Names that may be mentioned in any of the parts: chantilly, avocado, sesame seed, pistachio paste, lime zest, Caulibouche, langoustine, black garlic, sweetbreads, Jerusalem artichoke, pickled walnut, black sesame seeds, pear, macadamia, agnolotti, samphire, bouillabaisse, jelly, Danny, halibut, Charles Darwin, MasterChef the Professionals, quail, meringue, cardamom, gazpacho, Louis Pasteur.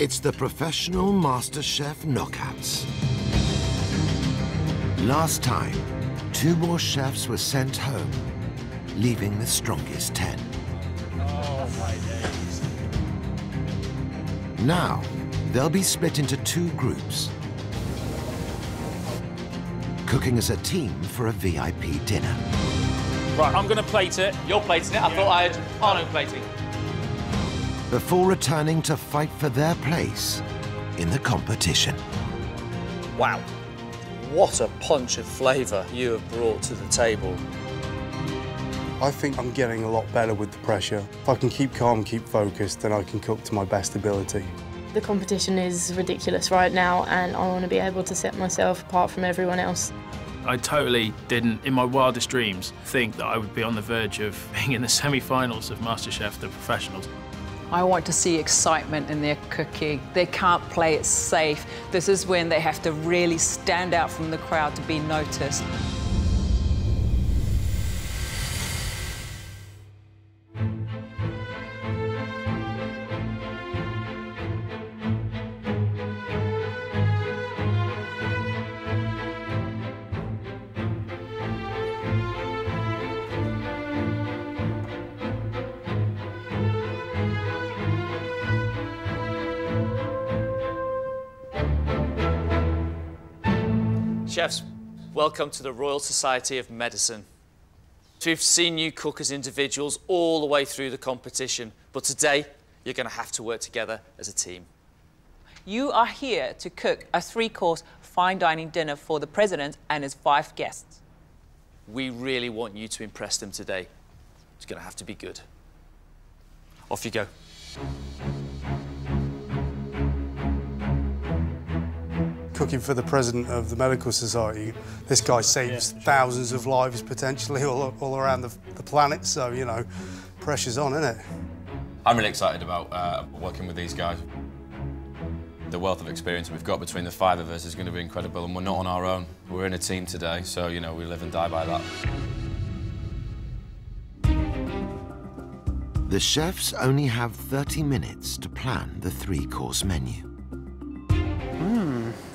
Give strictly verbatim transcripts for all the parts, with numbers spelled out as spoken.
It's the professional MasterChef knockouts. Last time, two more chefs were sent home, leaving the strongest ten. Oh, my days. Now, they'll be split into two groups, cooking as a team for a V I P dinner. Right, I'm gonna plate it. You're plating it? I yeah. thought I had Arno plating. Before returning to fight for their place in the competition. Wow, what a punch of flavour you have brought to the table. I think I'm getting a lot better with the pressure. If I can keep calm, keep focused, then I can cook to my best ability. The competition is ridiculous right now, and I want to be able to set myself apart from everyone else. I totally didn't, in my wildest dreams, think that I would be on the verge of being in the semi-finals of MasterChef The Professionals. I want to see excitement in their cooking. They can't play it safe. This is when they have to really stand out from the crowd to be noticed. Chefs, welcome to the Royal Society of Medicine. We've seen you cook as individuals all the way through the competition, but today you're going to have to work together as a team. You are here to cook a three-course fine dining dinner for the president and his five guests. We really want you to impress them today. It's going to have to be good. Off you go. Cooking for the president of the Medical Society, this guy saves yeah, sure. thousands of lives potentially all, all around the, the planet, so, you know, pressure's on, isn't it? I'm really excited about uh, working with these guys. The wealth of experience we've got between the five of us is going to be incredible, and we're not on our own. We're in a team today, so, you know, we live and die by that. The chefs only have thirty minutes to plan the three-course menu.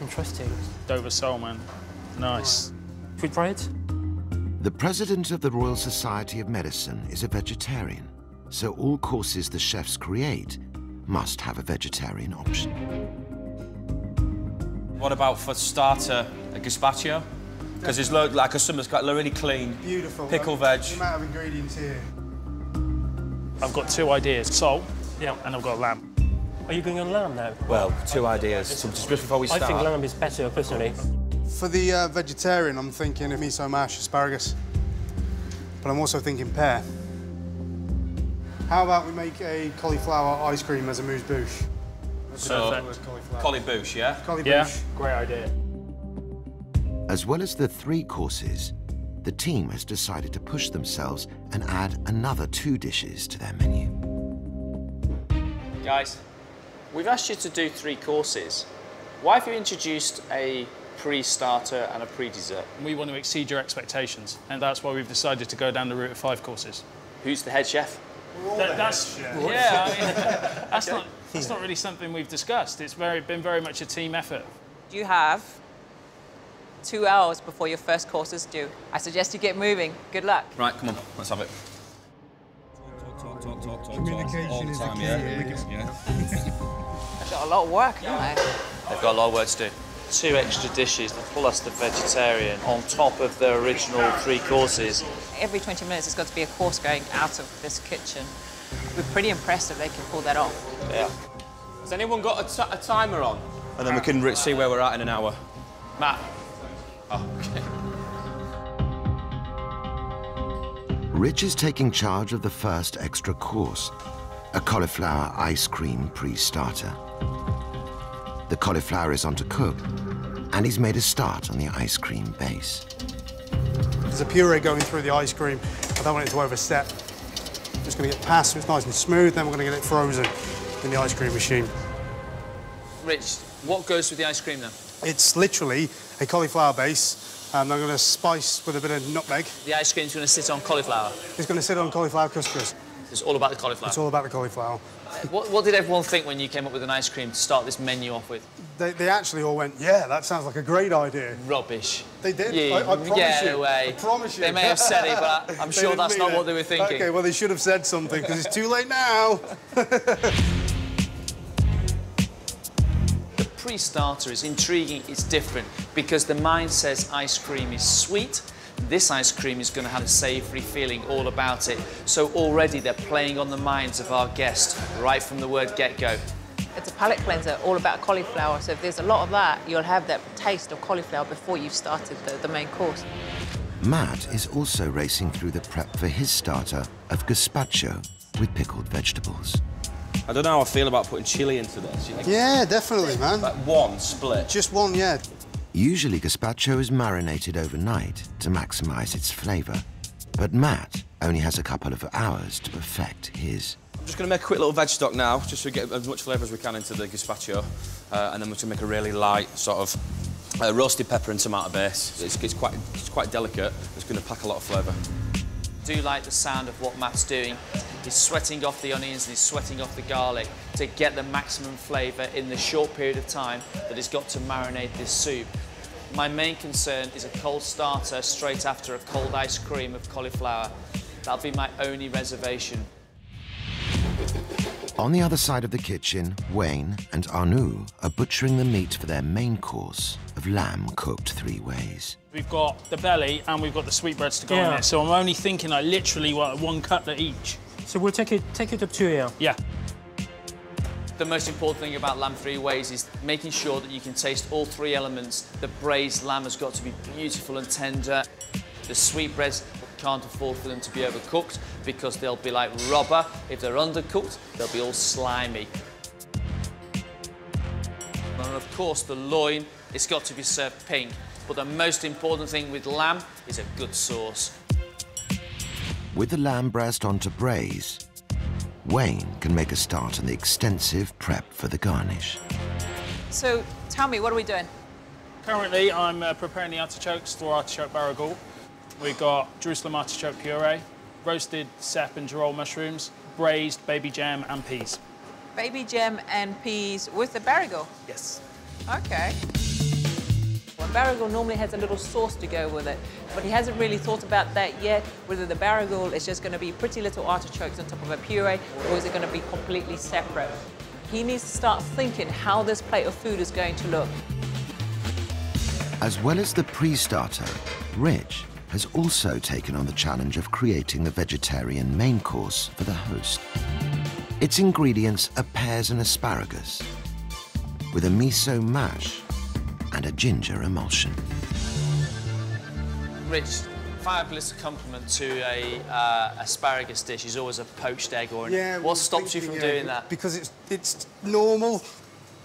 Interesting. Dover Salmon. Nice. Sweetbreads? The president of the Royal Society of Medicine is a vegetarian, so all courses the chefs create must have a vegetarian option. What about for starter, a gazpacho? Because it's look like a summer's got really clean. Beautiful. Pickle veg. The amount of ingredients here. I've got two ideas. Salt, yeah, and I've got lamb. Are you going on lamb now? Well, two ideas, so just before we start. I think lamb is better, personally. For the uh, vegetarian, I'm thinking of miso mash, asparagus. But I'm also thinking pear. How about we make a cauliflower ice cream as a mousse-bouche? So, Caulibouche, yeah? Caulibouche. Yeah, great idea. As well as the three courses, the team has decided to push themselves and add another two dishes to their menu. Guys, we've asked you to do three courses. Why have you introduced a pre-starter and a pre-dessert? We want to exceed your expectations, and that's why we've decided to go down the route of five courses. Who's the head chef? Th the that's head chef. Yeah, I mean, that's, okay. not, that's not really something we've discussed. It's very, been very much a team effort. You have two hours before your first course is due. I suggest you get moving. Good luck. Right, come on, let's have it. Talk, talk, talk, Communication is the key. Yeah. Yeah. They've got a lot of work, haven't yeah. they? They've got a lot of work to do. Two extra dishes, plus the vegetarian, on top of their original three courses. Every twenty minutes, there's got to be a course going out of this kitchen. We're pretty impressed that they can pull that off. Yeah. Has anyone got a, t a timer on? And then we can see where we're at in an hour. Matt. Oh, okay. Rich is taking charge of the first extra course, a cauliflower ice cream pre-starter. The cauliflower is on to cook, and he's made a start on the ice cream base. There's a puree going through the ice cream. I don't want it to overstep. It's going to get passed, so it's nice and smooth, then we're going to get it frozen in the ice cream machine. Rich, what goes with the ice cream, then? It's literally a cauliflower base. And I'm going to spice with a bit of nutmeg. The ice cream's going to sit on cauliflower? It's going to sit on cauliflower couscous. It's all about the cauliflower? It's all about the cauliflower. What, what did everyone think when you came up with an ice cream to start this menu off with? They, they actually all went, yeah, that sounds like a great idea. Rubbish. They did. You, I, I promise yeah, you. No way. I promise you. They may have said it, but I'm sure that's not it. What they were thinking. OK, well, they should have said something, because it's too late now. The pre-starter is intriguing. It's different, because the mind says ice cream is sweet. This ice cream is going to have a savoury feeling all about it. So already they're playing on the minds of our guest right from the word get-go. It's a palate cleanser, all about cauliflower. So if there's a lot of that, you'll have that taste of cauliflower before you've started the, the main course. Matt is also racing through the prep for his starter of gazpacho with pickled vegetables. I don't know how I feel about putting chili into this. You think? Yeah, definitely, man. Like one split. Just one, yeah. Usually, gazpacho is marinated overnight to maximise its flavour, but Matt only has a couple of hours to perfect his. I'm just going to make a quick little veg stock now, just to get as much flavour as we can into the gazpacho, uh, and then we're going to make a really light sort of uh, roasted pepper and tomato base. It's, it's, quite, it's quite delicate. It's going to pack a lot of flavour. I do like the sound of what Matt's doing. He's sweating off the onions and he's sweating off the garlic to get the maximum flavour in the short period of time that it's got to marinate this soup. My main concern is a cold starter straight after a cold ice cream of cauliflower. That'll be my only reservation. On the other side of the kitchen, Wayne and Arnoux are butchering the meat for their main course of lamb cooked three ways. We've got the belly and we've got the sweetbreads to go yeah. in there, so I'm only thinking I like, literally want one cutlet each. So we'll take it, take it up to here. Yeah. The most important thing about lamb three ways is making sure that you can taste all three elements. The braised lamb has got to be beautiful and tender. The sweetbreads can't afford for them to be overcooked because they'll be like rubber. If they're undercooked, they'll be all slimy. And of course, the loin, it's got to be served pink. But the most important thing with lamb is a good sauce. With the lamb breast on to braise, Wayne can make a start on the extensive prep for the garnish. So, tell me, what are we doing? Currently, I'm uh, preparing the artichokes for artichoke barragoul. We've got Jerusalem artichoke puree, roasted sep and girole mushrooms, braised baby jam and peas. Baby jam and peas with the barragoul? Yes. OK. Well, barragoul normally has a little sauce to go with it, but he hasn't really thought about that yet, whether the barragoul is just going to be pretty little artichokes on top of a puree, or is it going to be completely separate? He needs to start thinking how this plate of food is going to look. As well as the pre-starter, Rich has also taken on the challenge of creating the vegetarian main course for the host. Its ingredients are pears and asparagus, with a miso mash and a ginger emulsion. Rich, fabulous compliment to a uh, asparagus dish is always a poached egg or an yeah, what stops you from yeah, doing that? Because it's it's normal.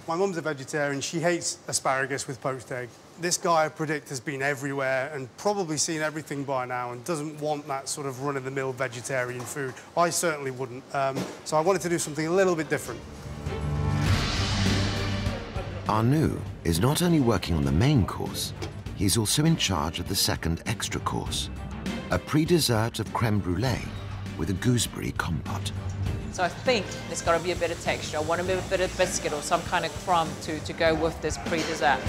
My mum's a vegetarian. She hates asparagus with poached egg. This guy, I predict, has been everywhere and probably seen everything by now and doesn't want that sort of run-of-the-mill vegetarian food. I certainly wouldn't. Um, so I wanted to do something a little bit different. Arnoux is not only working on the main course, he's also in charge of the second extra course, a pre-dessert of creme brulee with a gooseberry compote. So I think there's got to be a bit of texture. I want a bit, a bit of biscuit or some kind of crumb to, to go with this pre-dessert.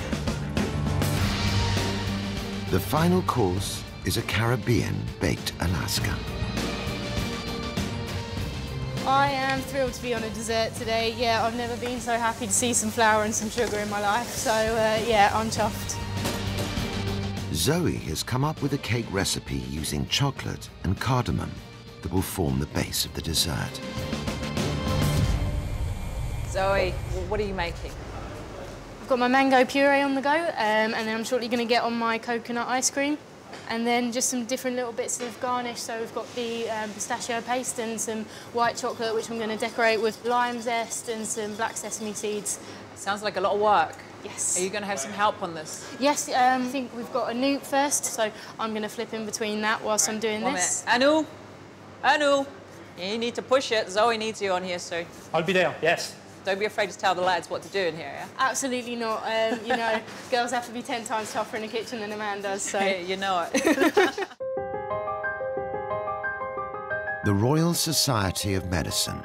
The final course is a Caribbean baked Alaska. I am thrilled to be on a dessert today. Yeah, I've never been so happy to see some flour and some sugar in my life. So, uh, yeah, I'm chuffed. Zoe has come up with a cake recipe using chocolate and cardamom that will form the base of the dessert. Zoe, what are you making? I've got my mango puree on the go, um, and then I'm shortly going to get on my coconut ice cream. And then just some different little bits of garnish. So we've got the um, pistachio paste and some white chocolate, which I'm going to decorate with lime zest and some black sesame seeds. Sounds like a lot of work. Yes. Are you going to have some help on this? Yes, um, I think we've got Arnoux first, so I'm going to flip in between that whilst right. I'm doing One this. Arnoux, Arnoux, you need to push it. Zoe needs you on here soon. I'll be there, yes. Don't be afraid to tell the lads what to do in here, yeah? Absolutely not. Um, you know, girls have to be ten times tougher in the kitchen than a man does, so... You know it. The Royal Society of Medicine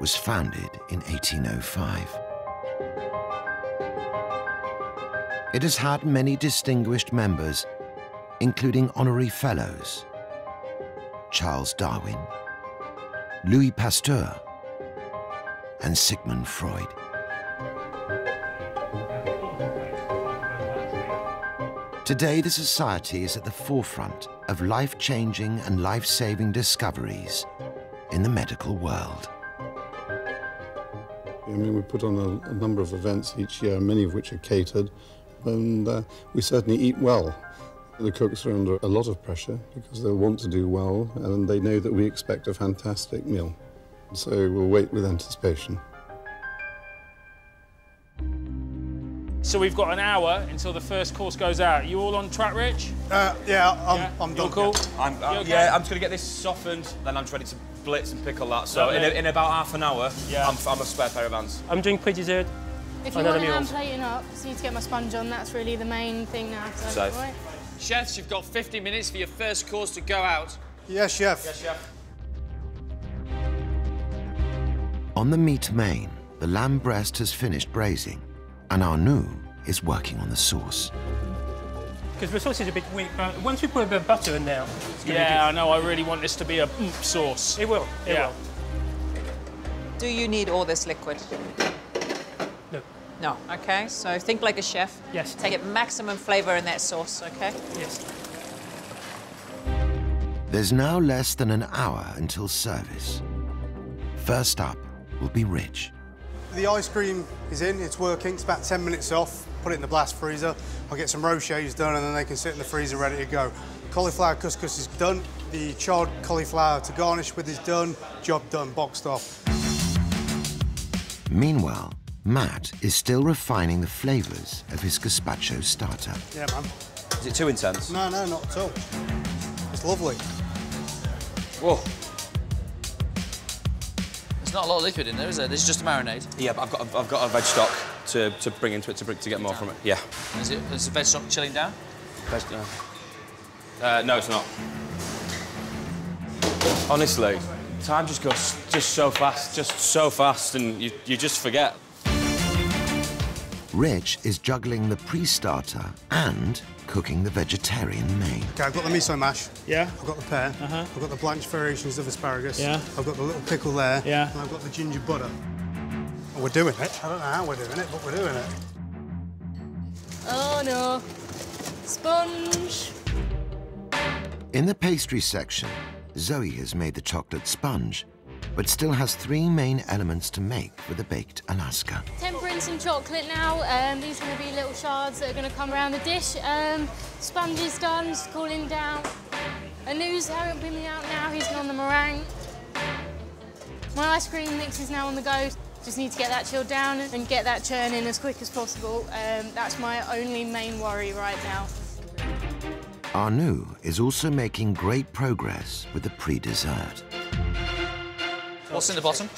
was founded in eighteen oh five. It has had many distinguished members, including honorary fellows, Charles Darwin, Louis Pasteur, and Sigmund Freud. Today, the society is at the forefront of life-changing and life-saving discoveries in the medical world. I mean, we put on a, a number of events each year, many of which are catered, and uh, we certainly eat well. The cooks are under a lot of pressure because they want to do well, and they know that we expect a fantastic meal. So we'll wait with anticipation. So we've got an hour until the first course goes out. You all on track, Rich? Uh, yeah, I'm, yeah, I'm done. Cool? Yeah. I'm, uh, okay? Yeah, I'm just going to get this softened, then I'm ready to blitz and pickle that. So in, a, in about half an hour, yeah. I'm, I'm a spare pair of hands. I'm doing pretty good. If you want to hand plating up, just need to get my sponge on. That's really the main thing now. So, right. Chefs, you've got fifty minutes for your first course to go out. Yes, chef. Yes, chef. On the meat main, the lamb breast has finished braising, and Arnaud is working on the sauce. Because the sauce is a bit weak, but once we put a bit of butter in now, it's going to be good. Yeah, I know. I really want this to be a oomph sauce. It will. It yeah. will. Do you need all this liquid? No. No. Okay. So think like a chef. Yes. Take it maximum flavour in that sauce. Okay. Yes. There's now less than an hour until service. First up will be Rich. The ice cream is in, it's working, it's about ten minutes off. Put it in the blast freezer. I'll get some rochets done and then they can sit in the freezer ready to go. Cauliflower couscous is done. The charred cauliflower to garnish with is done. Job done, boxed off. Meanwhile, Matt is still refining the flavours of his gazpacho starter. Yeah, man. Is it too intense? No, no, not at all. It's lovely. Whoa. There's not a lot of liquid in there, is there? There's just a marinade. Yeah, but I've got I've got a veg stock to, to bring into it to bring, to get more down. From it. Yeah. Is it is the veg stock chilling down? Veg down. Uh, no, it's not. Honestly, time just goes just so fast, just so fast, and you you just forget. Rich is juggling the pre-starter and cooking the vegetarian main. Okay, I've got the miso mash. Yeah. I've got the pear. Uh-huh. I've got the blanched variations of asparagus. Yeah. I've got the little pickle there. Yeah. And I've got the ginger butter. Oh, we're doing it. I don't know how we're doing it, but we're doing it. Oh no, sponge. In the pastry section, Zoe has made the chocolate sponge, but still has three main elements to make for the baked Alaska. Tempering some chocolate now. Um, these are going to be little shards that are going to come around the dish. Um, sponge is done, just cooling down. Anu's haven't been out now, he's on the meringue. My ice cream mix is now on the go. Just need to get that chilled down and get that churn in as quick as possible. Um, that's my only main worry right now. Arnaud is also making great progress with the pre-dessert. What's in the bottom?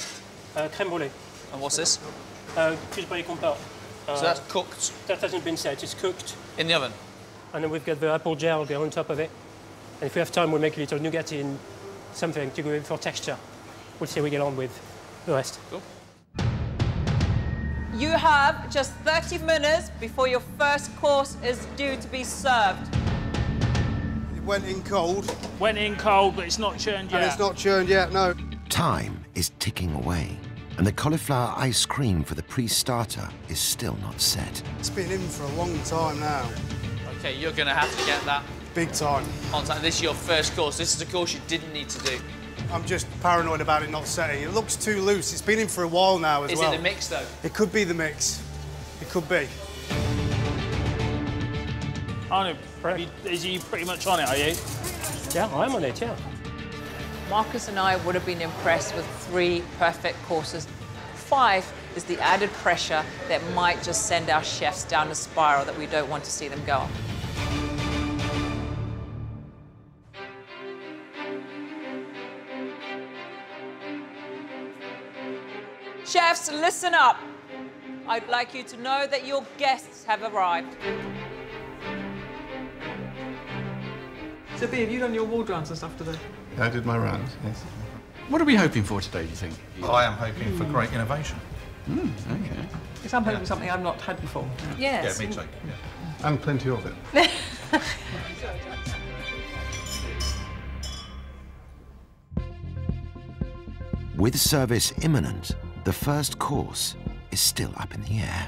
Uh, crème brûlée. And what's this? Uh, gooseberry compote. Uh, so that's cooked? That hasn't been set, it's cooked. In the oven? And then we've got the apple gel there on top of it. And if we have time, we'll make a little nougat in something to go in for texture. We'll see how we get on with the rest. Cool. You have just thirty minutes before your first course is due to be served. It went in cold. Went in cold, but it's not churned yet. And it's not churned yet, no. Time is ticking away, and the cauliflower ice cream for the pre-starter is still not set. It's been in for a long time now. OK, you're going to have to get that. Big time. On time. This is your first course. This is a course you didn't need to do. I'm just paranoid about it not setting. It looks too loose. It's been in for a while now as well. Is it the mix, though? It could be the mix. It could be. Arnaud, is you pretty much on it, are you? Yeah, I'm on it, yeah. Marcus and I would have been impressed with three perfect courses. Five is the added pressure that might just send our chefs down a spiral that we don't want to see them go on. Chefs, listen up. I'd like you to know that your guests have arrived. So, B, have you done your ward rounds and stuff today? I did my rounds, yes. What are we hoping for today, do you think? Well, I am hoping mm. for great innovation. Mm, okay. Because I'm hoping yeah. something I've not had before. Yeah. Yes. Yeah, me too. Yeah. And plenty of it. With service imminent, the first course is still up in the air.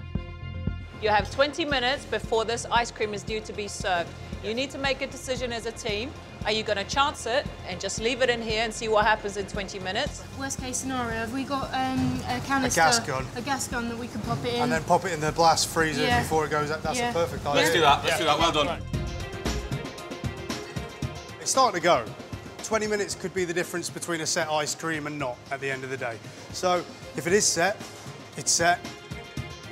You have twenty minutes before this ice cream is due to be served. You need to make a decision as a team. Are you going to chance it and just leave it in here and see what happens in twenty minutes? Worst case scenario, have we got um, a canister, a gas gun, a gas gun that we can pop it in, and then pop it in the blast freezer yeah. before it goes out? That's yeah. a perfect idea. Let's do that. Let's yeah. do that. Well done. It's starting to go. twenty minutes could be the difference between a set ice cream and not at the end of the day. So if it is set, it's set.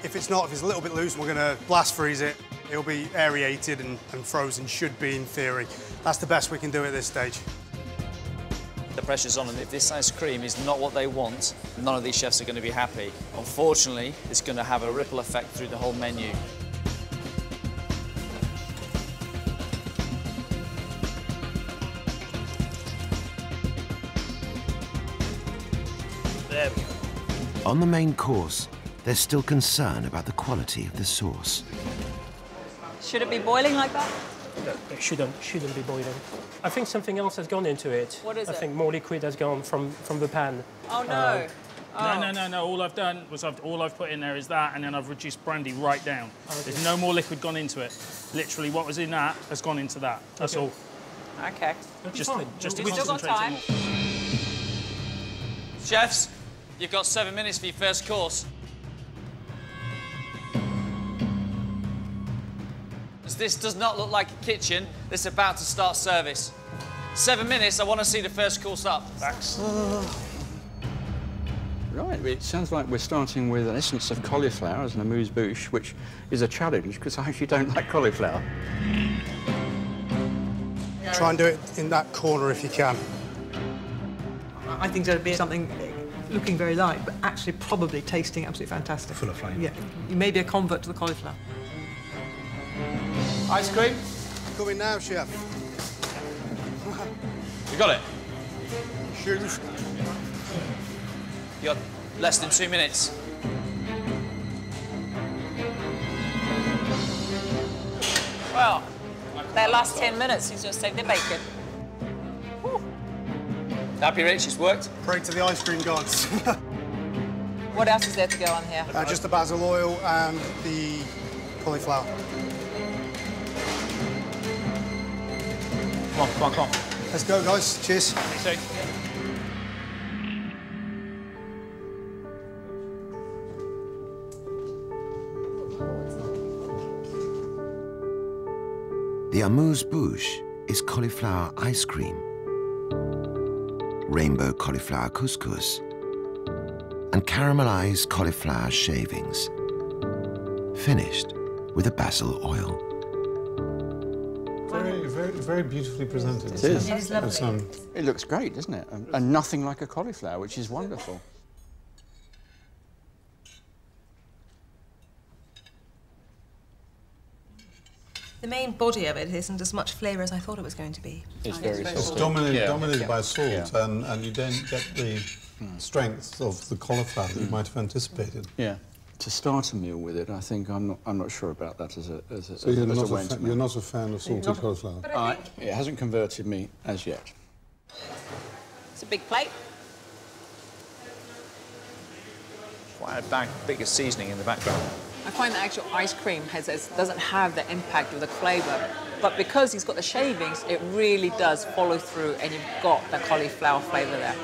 If it's not, if it's a little bit loose, we're going to blast freeze it. It'll be aerated and, and frozen, should be in theory. That's the best we can do at this stage. The pressure's on, and if this ice cream is not what they want, none of these chefs are going to be happy. Unfortunately, it's going to have a ripple effect through the whole menu. There we go. On the main course, there's still concern about the quality of the sauce. Should it be boiling like that? No, it shouldn't, shouldn't be boiling. I think something else has gone into it. What is I it? I think more liquid has gone from, from the pan. Oh, no. Uh, oh. No, no, no, no. All I've done was I've, all I've put in there is that, and then I've reduced brandy right down. Oh, okay. There's no more liquid gone into it. Literally, what was in that has gone into that. That's okay. all. OK. Just, just We've still got time. Chefs, you've got seven minutes for your first course. This does not look like a kitchen that's about to start service. Seven minutes, I want to see the first course up. Thanks. Oh. Right, it sounds like we're starting with an essence of cauliflower as an amuse-bouche, which is a challenge because I actually don't like cauliflower. Try and do it in that corner if you can. I think there'll be something looking very light, but actually probably tasting absolutely fantastic. Full of flame. Yeah, you may be a convert to the cauliflower. Ice cream? Coming now, chef. You got it? Shoot. You got less than two minutes. Well, their last ten minutes is just take the bacon. Woo. Happy, Rich, it's worked. Pray to the ice cream gods. What else is there to go on here? Uh, just the basil oil and the cauliflower. Come on, come on, come on. Let's go, guys. Cheers. Thanks, the amuse-bouche is cauliflower ice cream, rainbow cauliflower couscous, and caramelized cauliflower shavings, finished with a basil oil. Very beautifully presented. It is. It is lovely. Um, it looks great, doesn't it? And, and nothing like a cauliflower, which is wonderful. The main body of it isn't as much flavour as I thought it was going to be. It's very salty. It's dominated, yeah. dominated yeah. by salt, yeah. and, and you don't get the mm. strength of the cauliflower that mm. you might have anticipated. Yeah. To start a meal with it, I think I'm not. I'm not sure about that as a. As a so you're, as not a a fan, you're not a fan of salted cauliflower. I think... I, it hasn't converted me as yet. It's a big plate. Quite a bag, bigger seasoning in the background. I find the actual ice cream has, has doesn't have the impact of the flavour, but because he's got the shavings, it really does follow through, and you've got the cauliflower flavour there.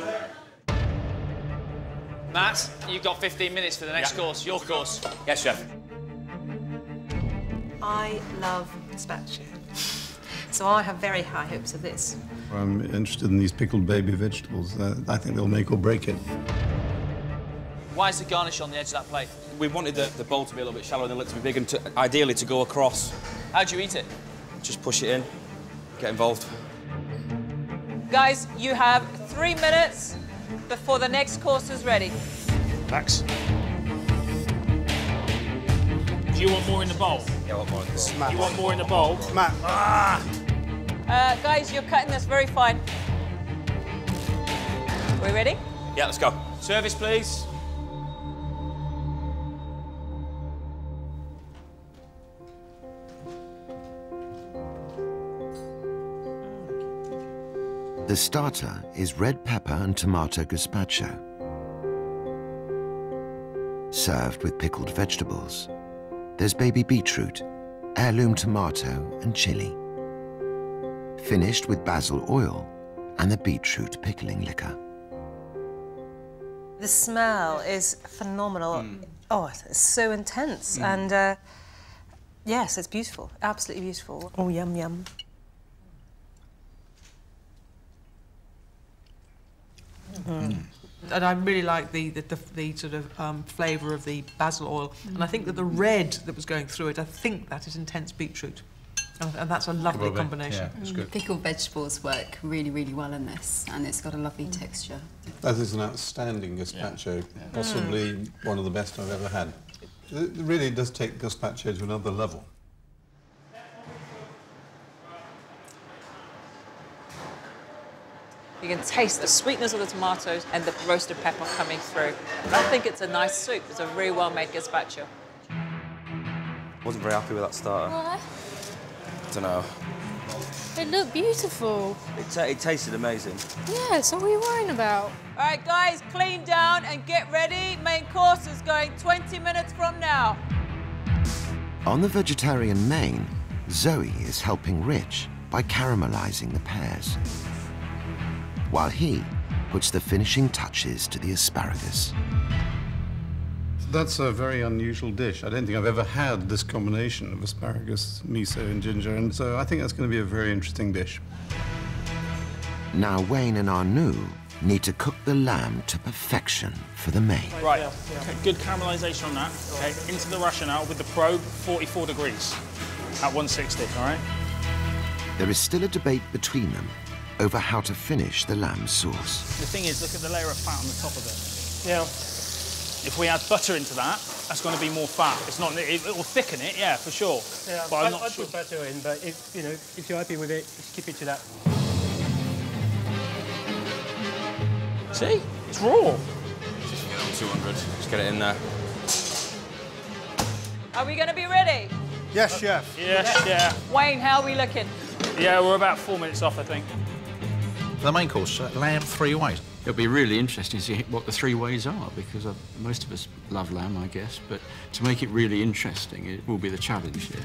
Matt, you've got fifteen minutes for the next yeah. course, your course. Yes, chef. I love gazpacho, so I have very high hopes of this. I'm interested in these pickled baby vegetables. Uh, I think they'll make or break it. Why is the garnish on the edge of that plate? We wanted the, the bowl to be a little bit shallow and the lid to be big and to, ideally to go across. How do you eat it? Just push it in, get involved. Guys, you have three minutes. Before the next course is ready. Max. Do you want more in the bowl? Yeah, I want more in the bowl. You want more in the bowl? Matt. Ah! Uh, guys, you're cutting this very fine. We ready? Yeah, let's go. Service, please. The starter is red pepper and tomato gazpacho, served with pickled vegetables. There's baby beetroot, heirloom tomato and chili, finished with basil oil and the beetroot pickling liquor. The smell is phenomenal. Mm. Oh, it's so intense. Mm. And uh, yes, it's beautiful, absolutely beautiful. Oh, yum, yum. Mm. And I really like the, the, the, the sort of um, flavour of the basil oil. Mm. And I think that the red that was going through it, I think that is intense beetroot. And, and that's a lovely Probably. combination. Yeah, it's good. Pickled vegetables work really, really well in this, and it's got a lovely mm. texture. That is an outstanding gazpacho, yeah. Yeah. possibly mm. one of the best I've ever had. It really does take gazpacho to another level. You can taste the sweetness of the tomatoes and the roasted pepper coming through. And I think it's a nice soup. It's a really well-made gazpacho. Wasn't very happy with that starter. Why? I don't know. It looked beautiful. It, t it tasted amazing. Yeah, so what are you worrying about? All right, guys, clean down and get ready. Main course is going twenty minutes from now. On the vegetarian main, Zoe is helping Rich by caramelising the pears, while he puts the finishing touches to the asparagus. That's a very unusual dish. I don't think I've ever had this combination of asparagus, miso and ginger, and so I think that's going to be a very interesting dish. Now Wayne and Arnu need to cook the lamb to perfection for the main. Right, yeah, yeah. Okay, good caramelisation on that. Okay, into the rasher now with the probe, forty-four degrees at one sixty, all right? There is still a debate between them over how to finish the lamb sauce. The thing is, look at the layer of fat on the top of it. Yeah. If we add butter into that, that's going to be more fat. It's not. It, it will thicken it, yeah, for sure. Yeah, but I'm not I'd sure. put butter in, but if you know, if you're happy with it, skip it to that. See, it's raw. Just get on two hundred. Just get it in there. Are we going to be ready? Yes, chef. Yes, chef. Yeah. Wayne, how are we looking? Yeah, we're about four minutes off, I think. The main course, uh, lamb three ways. It'll be really interesting to see what the three ways are, because I've, most of us love lamb, I guess, but to make it really interesting, it will be the challenge here.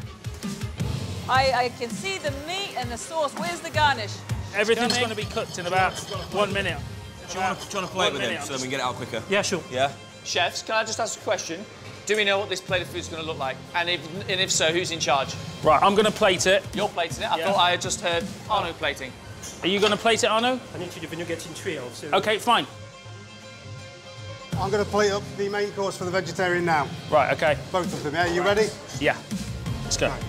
I, I can see the meat and the sauce. Where's the garnish? Everything's going to be cooked in about one minute. Do you want to play it with it so then we can get it out quicker? Yeah, sure. Yeah. Chefs, can I just ask a question? Do we know what this plate of food's going to look like? And if, and if so, who's in charge? Right, I'm going to plate it. You're plating it? I yeah. thought I had just heard Arno plating. Are you going to plate it, Arno? I need you to do vinaigrette in trio. So... OK, fine. I'm going to plate up the main course for the vegetarian now. Right, OK. Both of them, yeah? You right. ready? Yeah. Let's go. Right.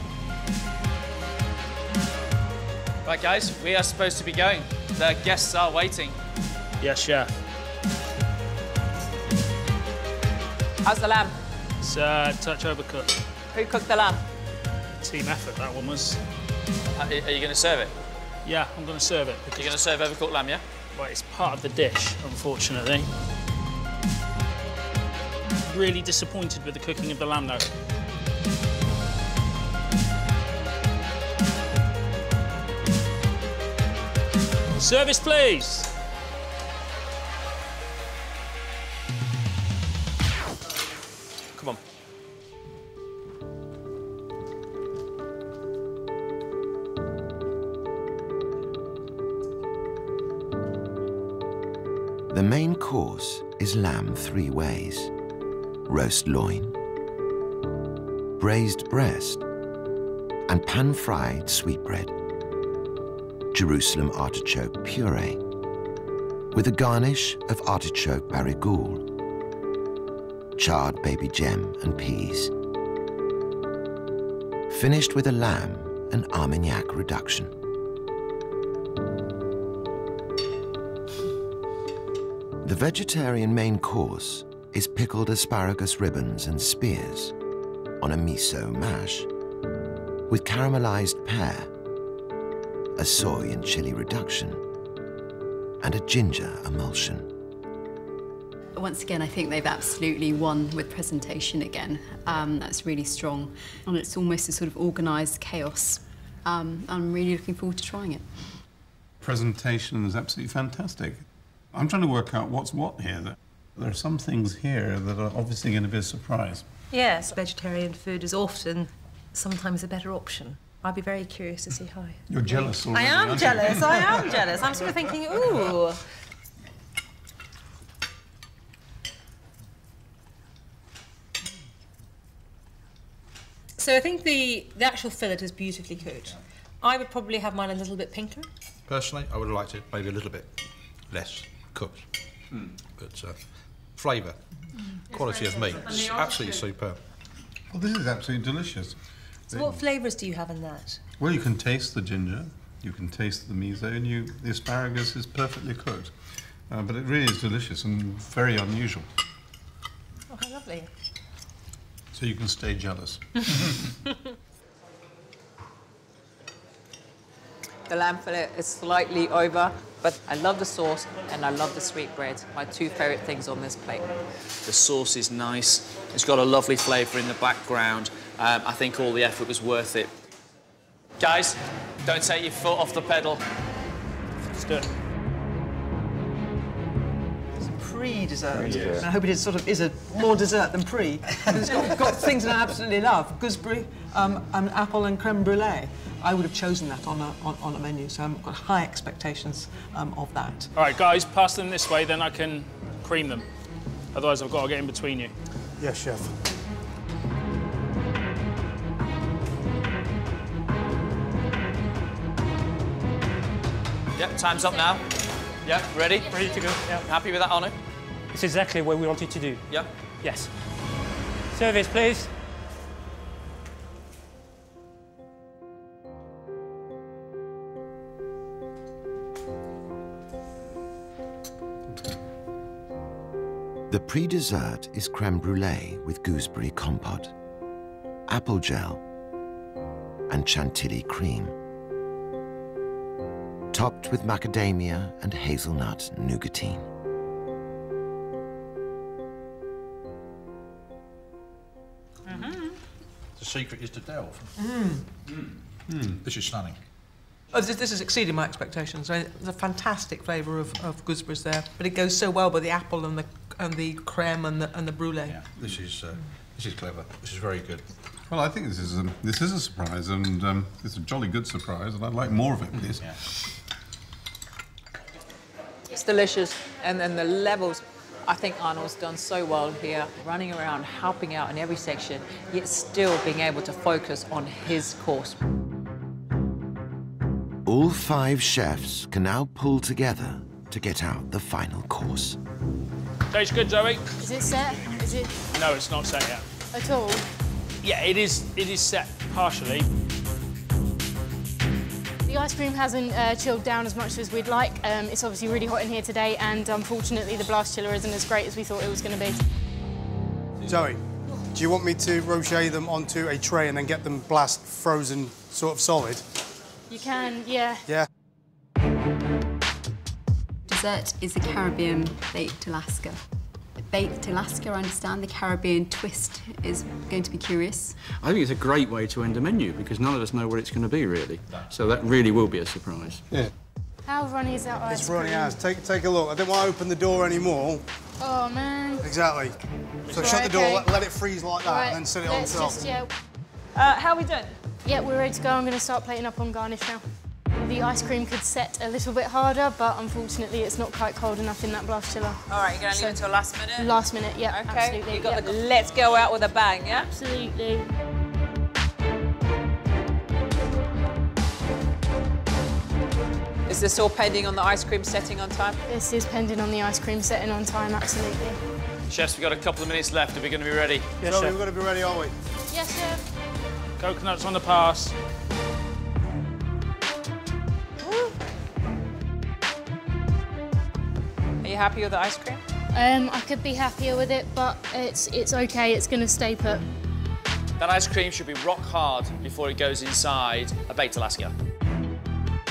Right, guys, we are supposed to be going. The guests are waiting. Yes, yeah. How's the lamb? It's uh, touch overcooked. Who cooked the lamb? Team effort, that one was. Are, are you going to serve it? Yeah, I'm going to serve it. You're going to serve overcooked lamb, yeah? Right, it's part of the dish, unfortunately. Really disappointed with the cooking of the lamb, though. Service, please. Come on. The main course is lamb three ways: roast loin, braised breast, and pan-fried sweetbread, Jerusalem artichoke puree, with a garnish of artichoke barrigoule, charred baby gem and peas, finished with a lamb and Armagnac reduction. The vegetarian main course is pickled asparagus ribbons and spears on a miso mash with caramelized pear, a soy and chili reduction, and a ginger emulsion. Once again, I think they've absolutely won with presentation again. Um, that's really strong. And it's almost a sort of organised chaos. Um, I'm really looking forward to trying it. Presentation is absolutely fantastic. I'm trying to work out what's what here. There are some things here that are obviously going to be a surprise. Yes, vegetarian food is often, sometimes a better option. I'd be very curious to see how... You're jealous already, I am jealous, I am jealous. I'm sort of thinking, ooh. So I think the, the actual fillet is beautifully cooked. I would probably have mine a little bit pinker. Personally, I would have liked it maybe a little bit less cooked. Mm. But uh, flavour, mm. quality of meat, absolutely superb. Well, this is absolutely delicious. So it, what flavours do you have in that? Well, you can taste the ginger, you can taste the miso, and you, the asparagus is perfectly cooked. Uh, but it really is delicious and very unusual. Oh, how lovely. So you can stay jealous. The lamb fillet is slightly over, but I love the sauce and I love the sweetbreads, my two favourite things on this plate. The sauce is nice. It's got a lovely flavour in the background. Um, I think all the effort was worth it. Guys, don't take your foot off the pedal. Let's do it. Pre-dessert. Yeah. And I hope it is sort of is a more dessert than pre. It's got, got things that I absolutely love: gooseberry, um, an apple, and creme brulee. I would have chosen that on a on, on a menu, so I've got high expectations um, of that. All right, guys, pass them this way, then I can cream them. Otherwise, I've got to get in between you. Yes, chef. Yep, time's up now. Yep, ready? Ready to go. Yep. Happy with that honour? It's exactly what we wanted to do. Yeah? Yes. Service, please. The pre-dessert is creme brulee with gooseberry compote, apple gel, and chantilly cream, topped with macadamia and hazelnut nougatine. The secret is to delve. Mm. Mm. Mm. This is stunning. Oh, this, this is exceeding my expectations. I mean, there's a fantastic flavour of, of gooseberries there, but it goes so well with the apple and the and the creme and the and the brulee. Yeah, this is uh, mm. this is clever. This is very good. Well, I think this is a, this is a surprise, and um, it's a jolly good surprise, and I'd like more of it, please. Yeah. It's delicious, and then the levels. I think Arnold's done so well here, running around, helping out in every section, yet still being able to focus on his course. All five chefs can now pull together to get out the final course. Tastes good, Zoe. Is it set? Is it? No, it's not set yet. At all? Yeah, it is. It is set partially. The ice cream hasn't uh, chilled down as much as we'd like. Um, it's obviously really hot in here today, and unfortunately the blast chiller isn't as great as we thought it was going to be. Zoe, do you want me to rocher them onto a tray and then get them blast frozen sort of solid? You can, yeah. Yeah. Dessert is a Caribbean baked Alaska. Baked Alaska, I understand. The Caribbean twist is going to be curious. I think it's a great way to end a menu because none of us know what it's going to be, really. So that really will be a surprise. Yeah. How runny is that ice cream? It's runny as. Take, take a look. I didn't want to open the door anymore. Oh, man. Exactly. So shut the door, let, let it freeze like that, and then set it on top. Yeah. Uh, how are we doing? Yeah, we're ready to go. I'm going to start plating up on garnish now. The ice cream could set a little bit harder, but unfortunately it's not quite cold enough in that blast chiller. All right, you're going to leave it till last minute? Last minute, yeah, okay. Absolutely. You've got yep. the let's go out with a bang, yeah? Absolutely. Is this all pending on the ice cream setting on time? This is pending on the ice cream setting on time, absolutely. Chefs, we've got a couple of minutes left. Are we going to be ready? Yes, so chef. We're going to be ready, aren't we? Yes, chef. Coconuts on the pass. Are you happy with the ice cream? Um, I could be happier with it, but it's it's okay. It's going to stay put. That ice cream should be rock hard before it goes inside a baked Alaska.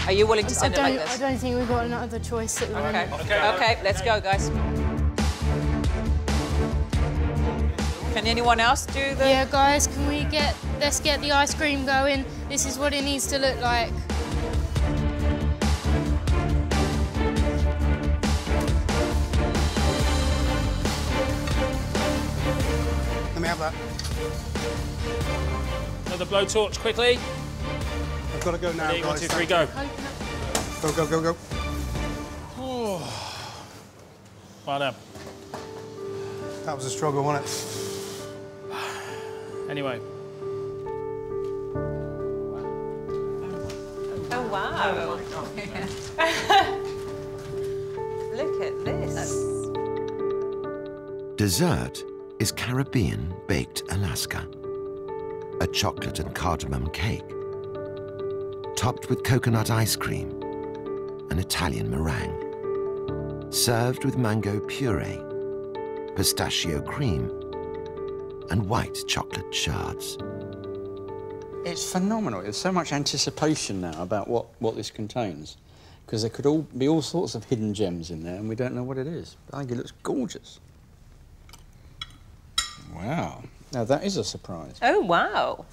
Are you willing to send it like this? I don't think we've got another choice at the moment. Okay, okay, let's go, guys. Can anyone else do the? Yeah, guys, can we get, let's get the ice cream going. This is what it needs to look like. Let me have that. Another blowtorch, quickly. I've got to go now, guys. One, two, three, go. Go, go, go, go. Oh. Well done. That was a struggle, wasn't it? Anyway. Oh, wow. Oh, my God. Yeah. Look at this. That's... Dessert is Caribbean baked Alaska, a chocolate and cardamom cake, topped with coconut ice cream, an Italian meringue, served with mango puree, pistachio cream and white chocolate shards. It's phenomenal. There's so much anticipation now about what, what this contains, because there could all be all sorts of hidden gems in there and we don't know what it is. I think it looks gorgeous. Wow. Now, that is a surprise. Oh, wow.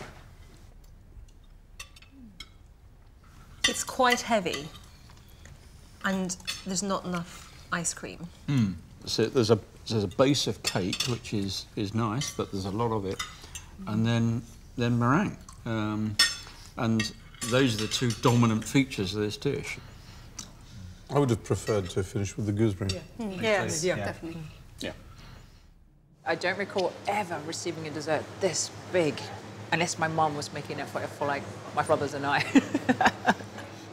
It's quite heavy and there's not enough ice cream. Mm. So there's a So there's a base of cake, which is, is nice, but there's a lot of it, and then then meringue. Um, and those are the two dominant features of this dish. I would have preferred to finish with the gooseberry. Yeah. Mm. Yes, yeah, yeah, definitely. Yeah. I don't recall ever receiving a dessert this big, unless my mum was making it for, for like my brothers and I.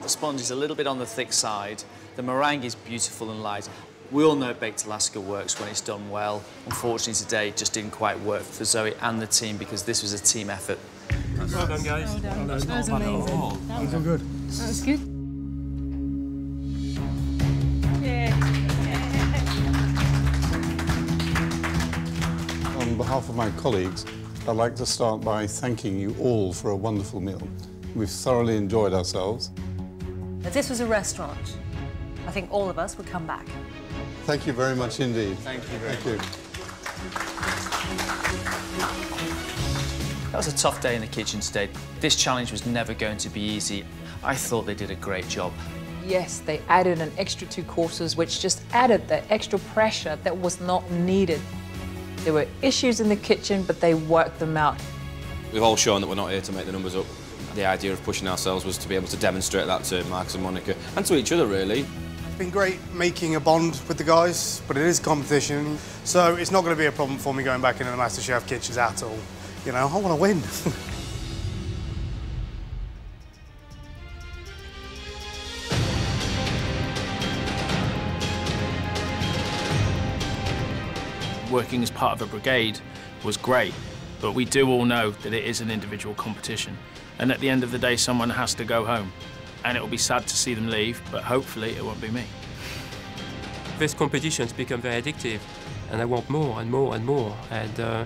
The sponge is a little bit on the thick side. The meringue is beautiful and light. We all know baked Alaska works when it's done well. Unfortunately, today it just didn't quite work for Zoe and the team because this was a team effort. Well done, guys. Well done. That was amazing. That was all good. That was good. On behalf of my colleagues, I'd like to start by thanking you all for a wonderful meal. We've thoroughly enjoyed ourselves. If this was a restaurant, I think all of us would come back. Thank you very much indeed. Thank you very Thank much. You. That was a tough day in the kitchen today. This challenge was never going to be easy. I thought they did a great job. Yes, they added an extra two courses, which just added that extra pressure that was not needed. There were issues in the kitchen, but they worked them out. We've all shown that we're not here to make the numbers up. The idea of pushing ourselves was to be able to demonstrate that to Marcus and Monica, and to each other, really. It's been great making a bond with the guys, but it is competition, so it's not going to be a problem for me going back into the MasterChef kitchens at all. You know, I want to win. Working as part of a brigade was great, but we do all know that it is an individual competition, and at the end of the day, someone has to go home. And it will be sad to see them leave, but hopefully it won't be me. These competitions become very addictive, and I want more and more and more. And, uh,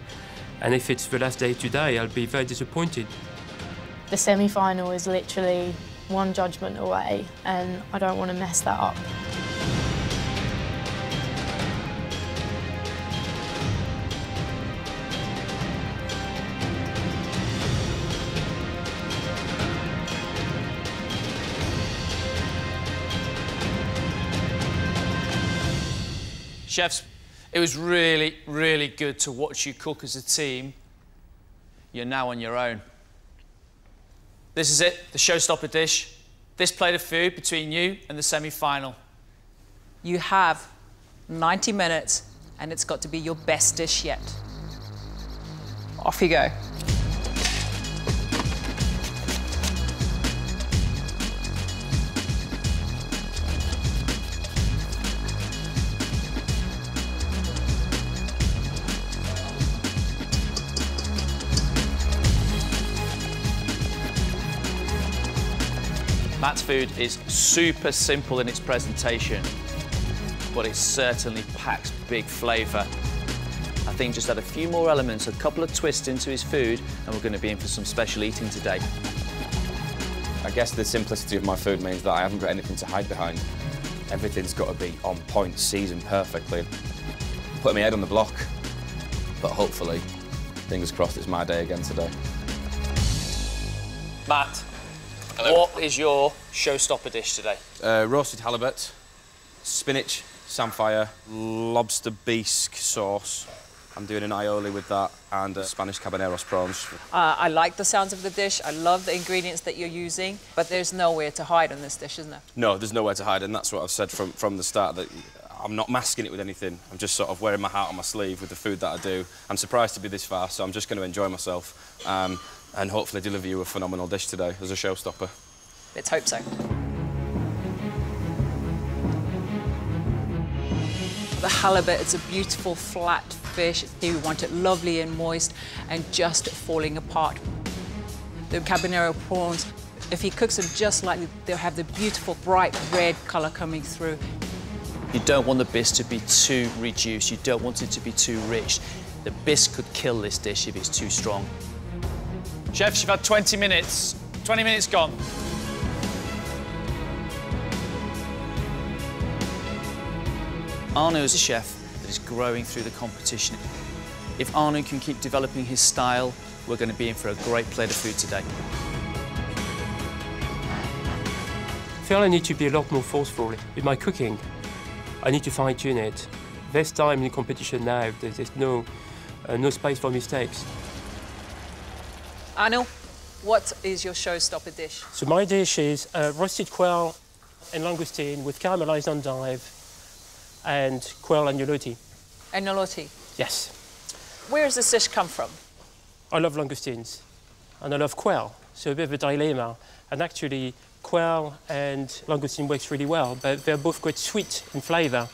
and if it's the last day to die, I'll be very disappointed. The semi-final is literally one judgment away, and I don't want to mess that up. Chefs, it was really, really good to watch you cook as a team. You're now on your own. This is it, the showstopper dish. This plate of food between you and the semi-final. You have ninety minutes, and it's got to be your best dish yet. Off you go. Matt's food is super simple in its presentation, but it certainly packs big flavour. I think just add a few more elements, a couple of twists into his food, and we're going to be in for some special eating today. I guess the simplicity of my food means that I haven't got anything to hide behind. Everything's got to be on point, seasoned perfectly. Putting my head on the block, but hopefully fingers crossed it's my day again today. Matt, Hello. What is your showstopper dish today? Uh, roasted halibut, spinach, samphire, lobster bisque sauce. I'm doing an aioli with that and uh, Spanish Cabaneros prawns. Uh, I like the sounds of the dish. I love the ingredients that you're using, but there's nowhere to hide on this dish, isn't there? No, there's nowhere to hide, and that's what I've said from, from the start, that I'm not masking it with anything. I'm just sort of wearing my heart on my sleeve with the food that I do. I'm surprised to be this far, so I'm just going to enjoy myself um, and hopefully deliver you a phenomenal dish today as a showstopper. Let's hope so. The halibut, it's a beautiful flat fish. You want it lovely and moist and just falling apart. The Cabanero prawns, if he cooks them just lightly, they'll have the beautiful bright red colour coming through. You don't want the bisque to be too reduced. You don't want it to be too rich. The bisque could kill this dish if it's too strong. Chefs, you've had twenty minutes. twenty minutes gone. Arnaud is a chef that is growing through the competition. If Arnaud can keep developing his style, we're going to be in for a great plate of food today. I feel I need to be a lot more forceful in my cooking. I need to fine-tune it. There's time in the competition now. There's, there's no, uh, no space for mistakes. Arnaud, what is your showstopper dish? So my dish is uh, roasted quail and langoustine with caramelised endive and quail agnolotti. Agnolotti? Yes. Where does this dish come from? I love langoustines and I love quail, so a bit of a dilemma. And actually, quail and langoustine works really well, but they're both quite sweet in flavour.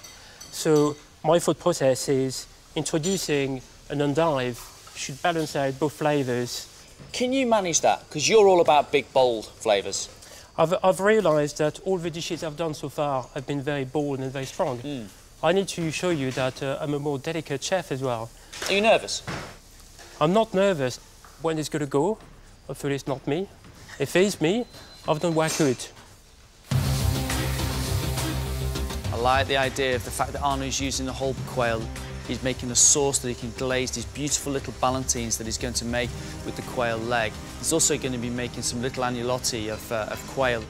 So my thought process is introducing an endive should balance out both flavours. Can you manage that? Because you're all about big, bold flavours. I've, I've realised that all the dishes I've done so far have been very bold and very strong. Mm. I need to show you that uh, I'm a more delicate chef as well. Are you nervous? I'm not nervous. When it's going to go, hopefully it's not me. If it is me, I've done what I could. I like the idea of the fact that Arnaud's using the whole quail. He's making a sauce that he can glaze these beautiful little ballantines that he's going to make with the quail leg. He's also going to be making some little agnolotti of, uh, of quail.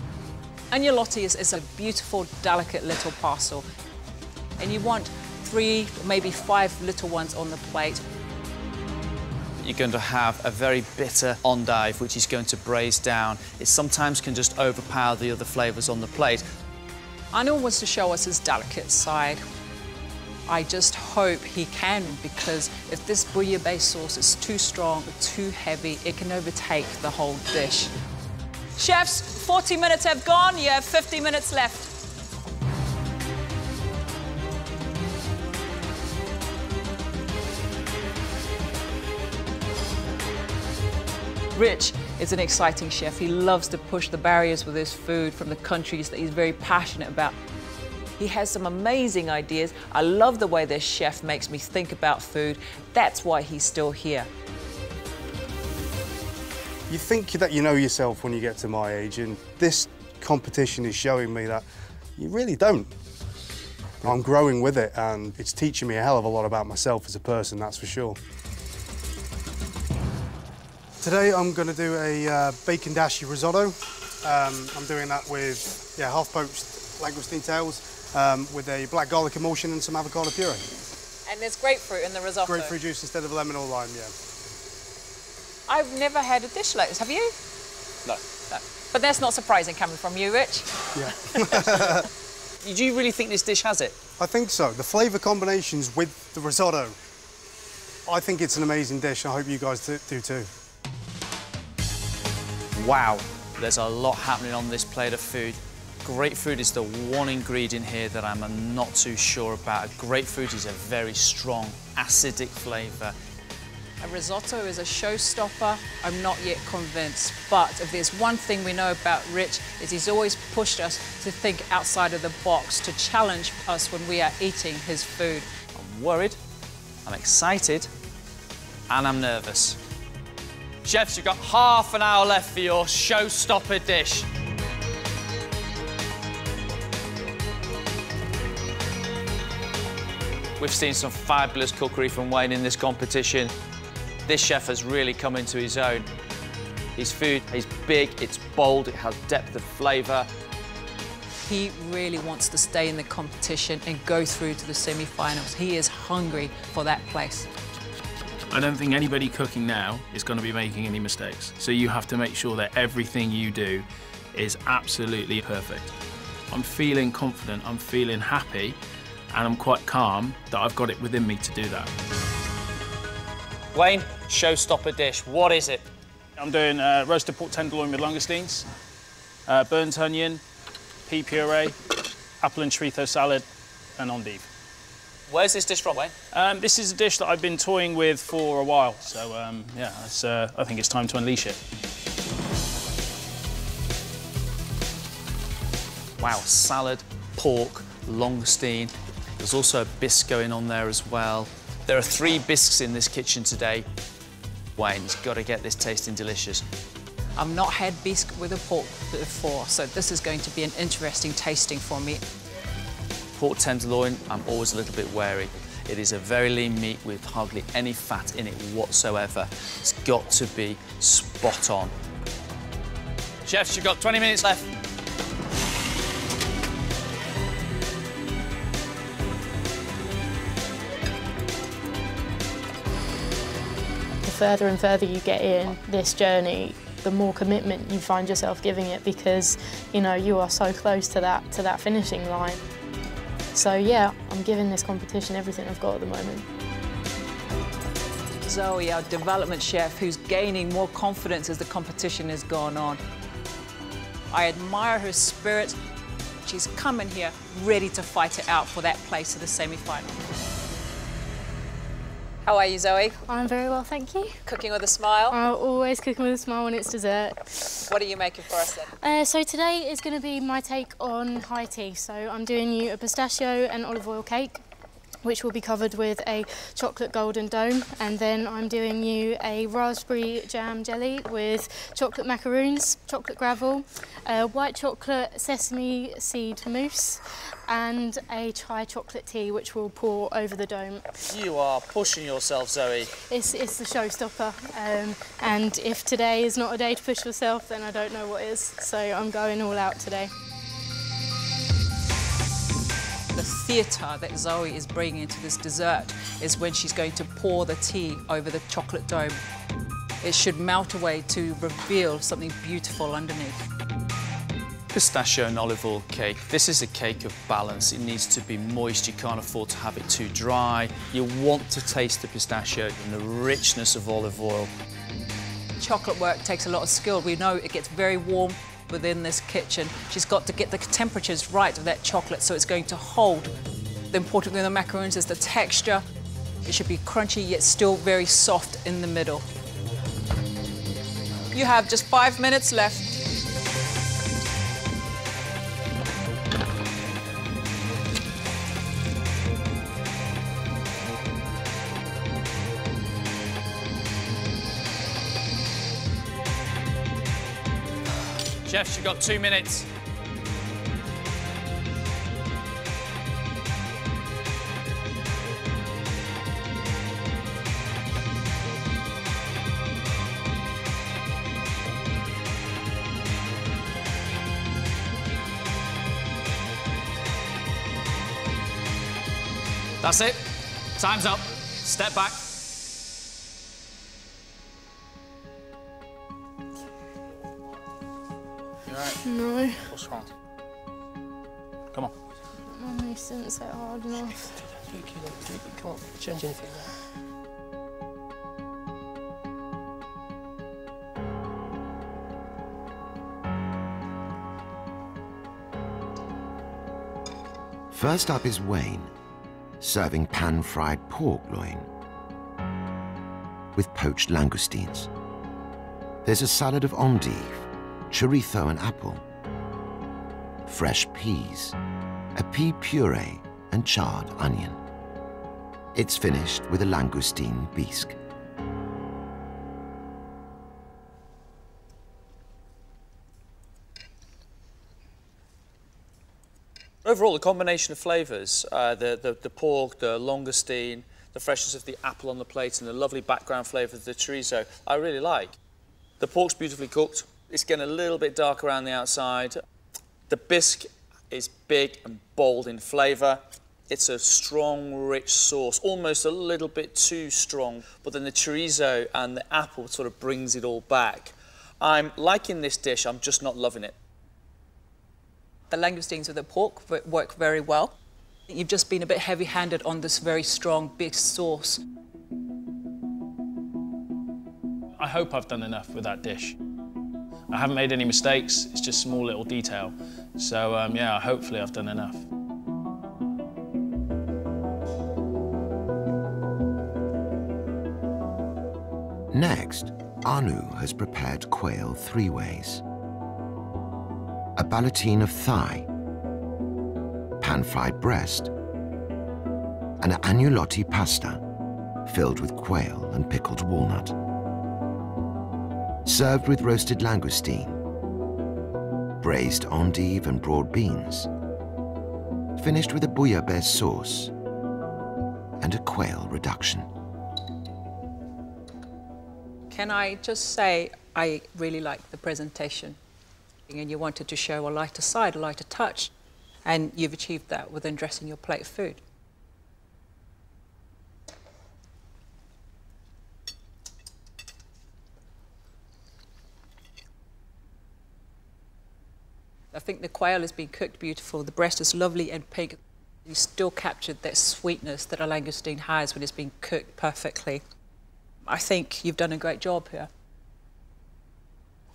Agnolotti is, is a beautiful, delicate little parcel. And you want three, maybe five little ones on the plate. You're going to have a very bitter endive, which is going to braise down. It sometimes can just overpower the other flavours on the plate. Arnaud wants to show us his delicate side. I just hope he can, because if this bouillabaisse sauce is too strong or too heavy, it can overtake the whole dish. Chefs, forty minutes have gone. You have fifty minutes left. Rich is an exciting chef. He loves to push the barriers with his food from the countries that he's very passionate about. He has some amazing ideas. I love the way this chef makes me think about food. That's why he's still here. You think that you know yourself when you get to my age, and this competition is showing me that you really don't. I'm growing with it, and it's teaching me a hell of a lot about myself as a person, that's for sure. Today I'm going to do a uh, bacon dashi risotto. Um, I'm doing that with yeah, half-poached langoustine tails. Um, with a black garlic emulsion and some avocado puree. And there's grapefruit in the risotto. Grapefruit juice instead of lemon or lime, yeah. I've never had a dish like this, have you? No. No. But that's not surprising coming from you, Rich. Yeah. Do you really think this dish has it? I think so. The flavour combinations with the risotto. I think it's an amazing dish. I hope you guys do too. Wow. There's a lot happening on this plate of food. Grapefruit is the one ingredient here that I'm not too sure about. Grapefruit is a very strong, acidic flavour. A risotto is a showstopper. I'm not yet convinced, but if there's one thing we know about Rich, is he's always pushed us to think outside of the box, to challenge us when we are eating his food. I'm worried, I'm excited, and I'm nervous. Chefs, you've got half an hour left for your showstopper dish. We've seen some fabulous cookery from Wayne in this competition. This chef has really come into his own. His food is big, it's bold, it has depth of flavour. He really wants to stay in the competition and go through to the semi-finals. He is hungry for that place. I don't think anybody cooking now is going to be making any mistakes. So you have to make sure that everything you do is absolutely perfect. I'm feeling confident, I'm feeling happy, and I'm quite calm that I've got it within me to do that. Wayne, showstopper dish, what is it? I'm doing uh, roasted pork tenderloin with langoustines, uh, burnt onion, pea puree, apple and chorizo salad, and endive. Where's this dish from, Wayne? Um, this is a dish that I've been toying with for a while, so um, yeah, it's, uh, I think it's time to unleash it. Wow, salad, pork, langoustine. There's also a bisque going on there as well. There are three bisques in this kitchen today. Wayne's got to get this tasting delicious. I've not had bisque with a pork before, so this is going to be an interesting tasting for me. Pork tenderloin, I'm always a little bit wary. It is a very lean meat with hardly any fat in it whatsoever. It's got to be spot on. Chefs, you've got twenty minutes left. The further and further you get in this journey, the more commitment you find yourself giving it, because, you know, you are so close to that, to that finishing line. So, yeah, I'm giving this competition everything I've got at the moment. Zoe, our development chef, who's gaining more confidence as the competition has gone on. I admire her spirit. She's come in here ready to fight it out for that place in the semi-final. How are you, Zoe? I'm very well, thank you. Cooking with a smile? I'm always cooking with a smile when it's dessert. What are you making for us, then? Uh, so today is going to be my take on high tea. So I'm doing you a pistachio and olive oil cake, which will be covered with a chocolate golden dome. And then I'm doing you a raspberry jam jelly with chocolate macaroons, chocolate gravel, uh, white chocolate sesame seed mousse, and a chai chocolate tea, which will pour over the dome. You are pushing yourself, Zoe. It's, it's the showstopper, um, and if today is not a day to push yourself, then I don't know what is, so I'm going all out today. The theatre that Zoe is bringing to this dessert is when she's going to pour the tea over the chocolate dome. It should melt away to reveal something beautiful underneath. Pistachio and olive oil cake. This is a cake of balance. It needs to be moist. You can't afford to have it too dry. You want to taste the pistachio and the richness of olive oil. Chocolate work takes a lot of skill. We know it gets very warm within this kitchen. She's got to get the temperatures right of that chocolate so it's going to hold. The important thing with the macaroons is the texture. It should be crunchy yet still very soft in the middle. You have just five minutes left. Chefs, you've got two minutes. That's it. Time's up. Step back. No. What's wrong? Come on. My knife didn't sit hard enough. You can't change anything there. First up is Wayne, serving pan-fried pork loin with poached langoustines. There's a salad of endive, chorizo and apple, fresh peas, a pea puree and charred onion. It's finished with a langoustine bisque. Overall, the combination of flavours, uh, the, the, the pork, the langoustine, the freshness of the apple on the plate and the lovely background flavour of the chorizo, I really like. The pork's beautifully cooked. It's getting a little bit dark around the outside. The bisque is big and bold in flavour. It's a strong, rich sauce, almost a little bit too strong, but then the chorizo and the apple sort of brings it all back. I'm liking this dish, I'm just not loving it. The langoustines with the pork work very well. You've just been a bit heavy-handed on this very strong, big sauce. I hope I've done enough with that dish. I haven't made any mistakes, it's just small little detail. So, um, yeah, hopefully I've done enough. Next, Anu has prepared quail three ways. A ballatine of thigh, pan-fried breast, and an agnolotti pasta filled with quail and pickled walnut. Served with roasted langoustine, braised endive and broad beans, finished with a bouillabaisse sauce and a quail reduction. Can I just say I really like the presentation? And you wanted to show a lighter side, a lighter touch, and you've achieved that within dressing your plate of food. I think the quail has been cooked beautiful, the breast is lovely and pink. You still captured that sweetness that a langoustine has when it's been cooked perfectly. I think you've done a great job here.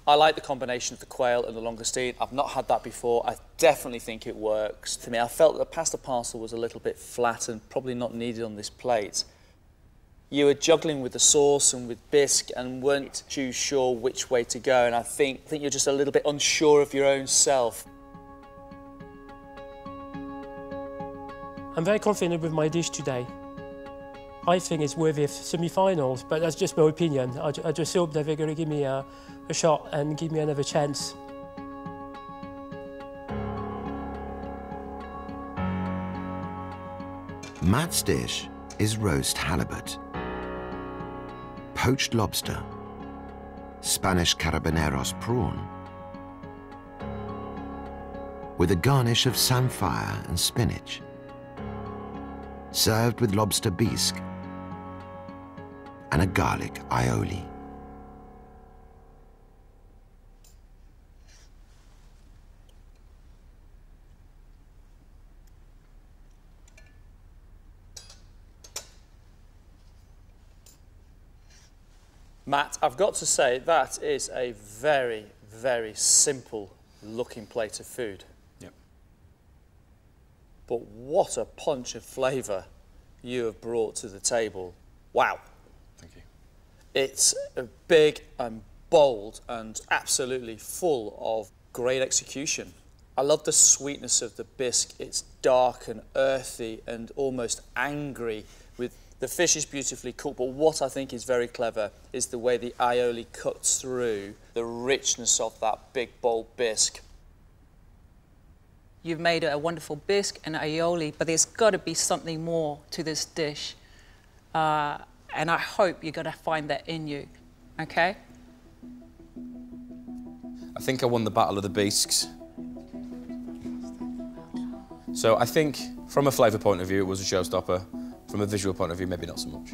I like the combination of the quail and the langoustine. I've not had that before. I definitely think it works. To me, I felt that the pasta parcel was a little bit flat and probably not needed on this plate. You were juggling with the sauce and with bisque and weren't too sure which way to go, and I think, I think you're just a little bit unsure of your own self. I'm very confident with my dish today. I think it's worthy of semi-finals, but that's just my opinion. I, I just hope that they're going to give me a, a shot and give me another chance. Matt's dish is roast halibut, poached lobster, Spanish carabineros prawn, with a garnish of samphire and spinach, served with lobster bisque and a garlic aioli. Matt, I've got to say, that is a very, very simple looking plate of food. Yep. But what a punch of flavour you have brought to the table. Wow. It's big and bold and absolutely full of great execution. I love the sweetness of the bisque. It's dark and earthy and almost angry. With the fish is beautifully cooked, but what I think is very clever is the way the aioli cuts through the richness of that big, bold bisque. You've made a wonderful bisque and aioli, but there's got to be something more to this dish. Uh, And I hope you're going to find that in you, OK? I think I won the battle of the bisques. So I think, from a flavour point of view, it was a showstopper. From a visual point of view, maybe not so much.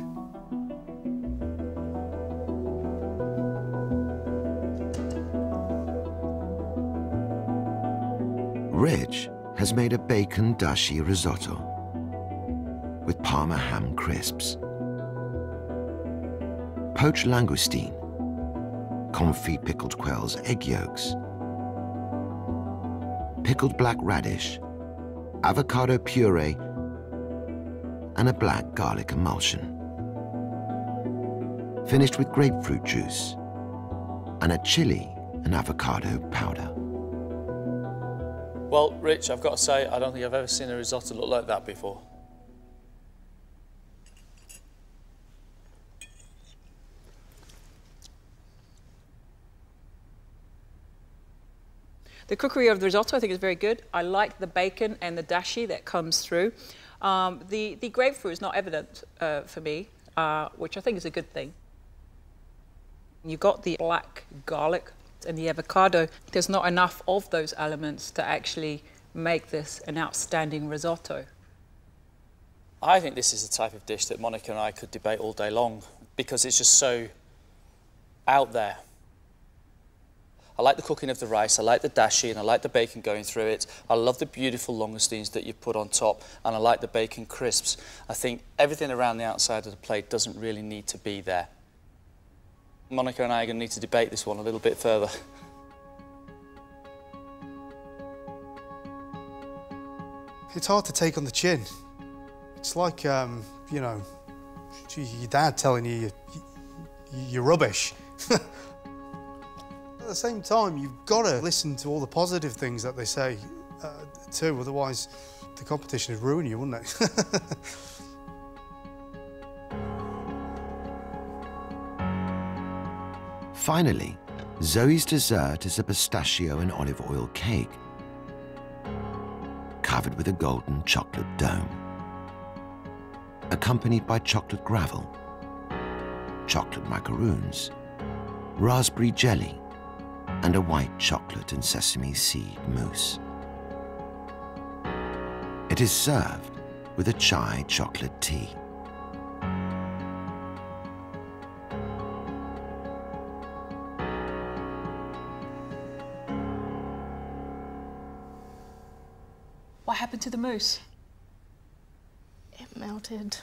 Rich has made a bacon dashi risotto with Parma ham crisps, poached langoustine, confit pickled quail's egg yolks, pickled black radish, avocado puree, and a black garlic emulsion. Finished with grapefruit juice and a chili and avocado powder. Well, Rich, I've got to say, I don't think I've ever seen a risotto look like that before. The cookery of the risotto I think is very good. I like the bacon and the dashi that comes through. Um, the, the grapefruit is not evident uh, for me, uh, which I think is a good thing. You've got the black garlic and the avocado. There's not enough of those elements to actually make this an outstanding risotto. I think this is the type of dish that Monica and I could debate all day long because it's just so out there. I like the cooking of the rice, I like the dashi and I like the bacon going through it. I love the beautiful langoustines that you put on top and I like the bacon crisps. I think everything around the outside of the plate doesn't really need to be there. Monica and I are going to need to debate this one a little bit further. It's hard to take on the chin. It's like, um, you know, your dad telling you you're, you're rubbish. At the same time, you've got to listen to all the positive things that they say uh, too, otherwise the competition would ruin you, wouldn't it? Finally, Zoe's dessert is a pistachio and olive oil cake, covered with a golden chocolate dome, accompanied by chocolate gravel, chocolate macaroons, raspberry jelly, and a white chocolate and sesame seed mousse. It is served with a chai chocolate tea. What happened to the mousse? It melted.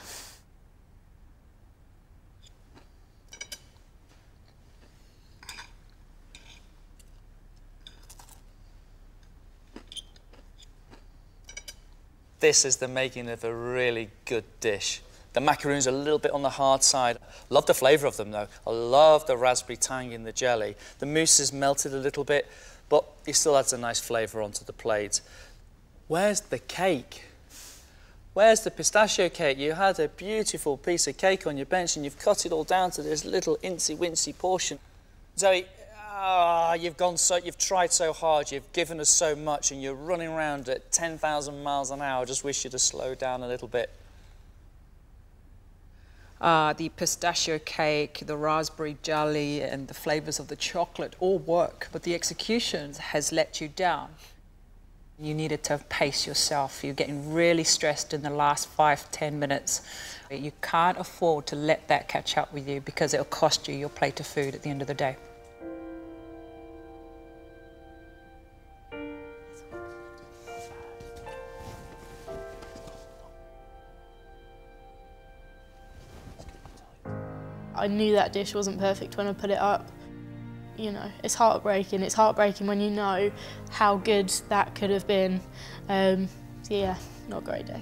This is the making of a really good dish. The macaroons are a little bit on the hard side. Love the flavour of them though. I love the raspberry tang in the jelly. The mousse has melted a little bit, but it still adds a nice flavour onto the plate. Where's the cake? Where's the pistachio cake? You had a beautiful piece of cake on your bench and you've cut it all down to this little incy-wincy portion. Zoe, ah, you've gone so, you've tried so hard, you've given us so much and you're running around at ten thousand miles an hour. I just wish you'd have slowed down a little bit. Uh, the pistachio cake, the raspberry jelly and the flavours of the chocolate all work, but the execution has let you down. You needed to pace yourself. You're getting really stressed in the last five, ten minutes. You can't afford to let that catch up with you because it'll cost you your plate of food at the end of the day. I knew that dish wasn't perfect when I put it up. You know, it's heartbreaking. It's heartbreaking when you know how good that could have been. Um, so yeah, not a great day.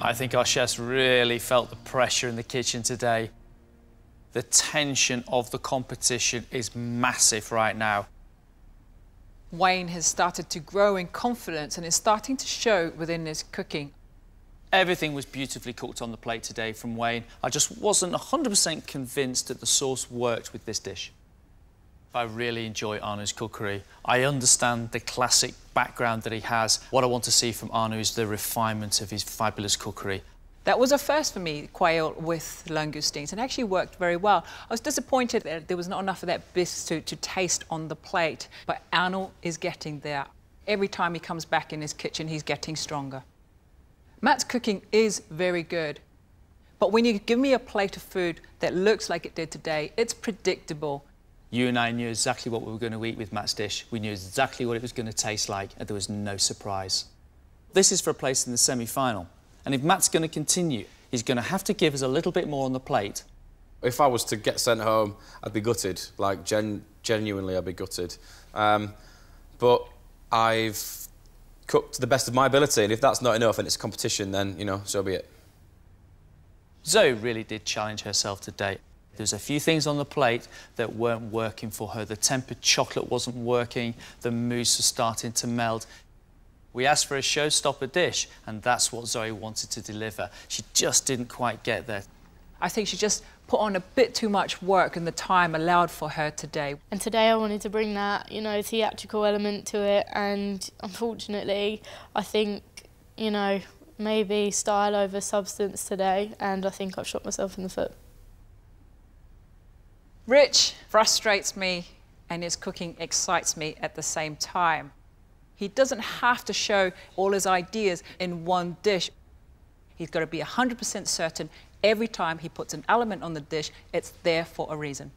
I think our chefs really felt the pressure in the kitchen today. The tension of the competition is massive right now. Wayne has started to grow in confidence and is starting to show within his cooking. Everything was beautifully cooked on the plate today from Wayne. I just wasn't one hundred percent convinced that the sauce worked with this dish. I really enjoy Arnu's cookery. I understand the classic background that he has. What I want to see from Arnu is the refinement of his fabulous cookery. That was a first for me, quail with langoustines, and actually worked very well. I was disappointed that there was not enough of that bisque to, to taste on the plate, but Arnold is getting there. Every time he comes back in his kitchen, he's getting stronger. Matt's cooking is very good, but when you give me a plate of food that looks like it did today, it's predictable. You and I knew exactly what we were going to eat with Matt's dish. We knew exactly what it was going to taste like, and there was no surprise. This is for a place in the semi-final. And if Matt's going to continue, he's going to have to give us a little bit more on the plate. If I was to get sent home, I'd be gutted. Like, gen genuinely, I'd be gutted. Um, but I've cooked to the best of my ability, and if that's not enough and it's a competition, then, you know, so be it. Zoe really did challenge herself today. There's a few things on the plate that weren't working for her. The tempered chocolate wasn't working. The mousse was starting to melt. We asked for a showstopper dish, and that's what Zoe wanted to deliver. She just didn't quite get there. I think she just put on a bit too much work than the time allowed for her today. And today I wanted to bring that, you know, theatrical element to it, and unfortunately I think, you know, maybe style over substance today, and I think I've shot myself in the foot. Rich frustrates me and his cooking excites me at the same time. He doesn't have to show all his ideas in one dish. He's got to be one hundred percent certain every time he puts an element on the dish, it's there for a reason.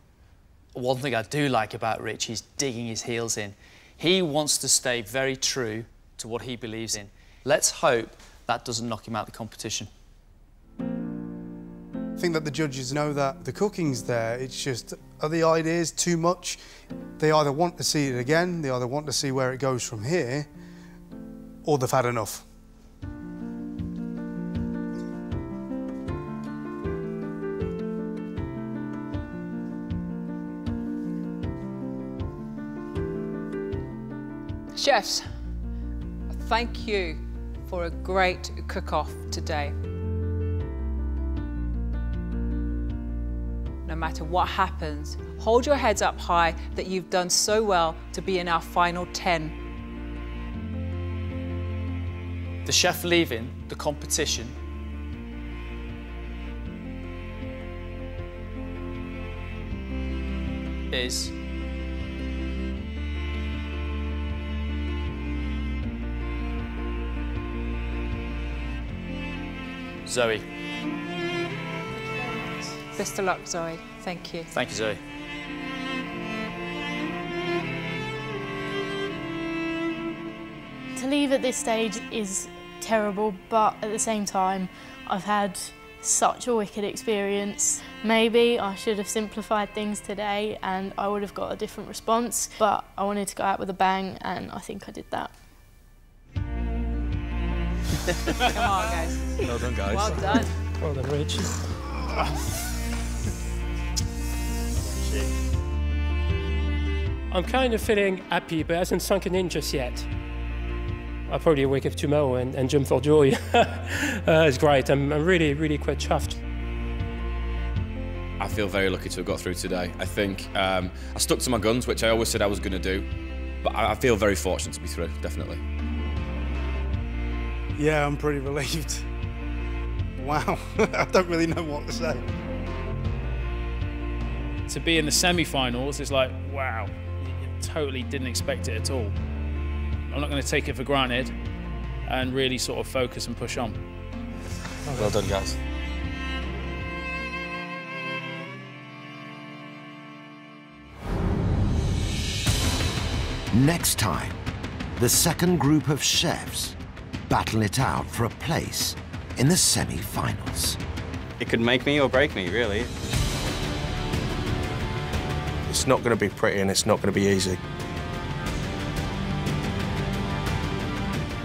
One thing I do like about Rich is digging his heels in. He wants to stay very true to what he believes in. Let's hope that doesn't knock him out of the competition. I think that the judges know that the cooking's there. It's just, are the ideas too much? They either want to see it again, they either want to see where it goes from here, or they've had enough. Chefs, thank you for a great cook-off today. No matter what happens, hold your heads up high that you've done so well to be in our final ten. The chef leaving the competition is Zoe. Best of luck, Zoe. Thank you. Thank you, Zoe. To leave at this stage is terrible, but at the same time, I've had such a wicked experience. Maybe I should have simplified things today and I would have got a different response, but I wanted to go out with a bang and I think I did that. Come on, guys. Well done, guys. Well done. Well done, Rich. I'm kind of feeling happy, but it hasn't sunken in just yet. I'll probably wake up tomorrow and, and jump for joy. uh, it's great. I'm, I'm really, really quite chuffed. I feel very lucky to have got through today. I think um, I stuck to my guns, which I always said I was going to do. But I, I feel very fortunate to be through, definitely. Yeah, I'm pretty relieved. Wow, I don't really know what to say. To be in the semi-finals is like, wow, you totally didn't expect it at all. I'm not going to take it for granted and really sort of focus and push on. Well done, guys. Next time, the second group of chefs battle it out for a place in the semi-finals. It could make me or break me, really. It's not going to be pretty and it's not going to be easy.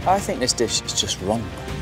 I think this dish is just wrong.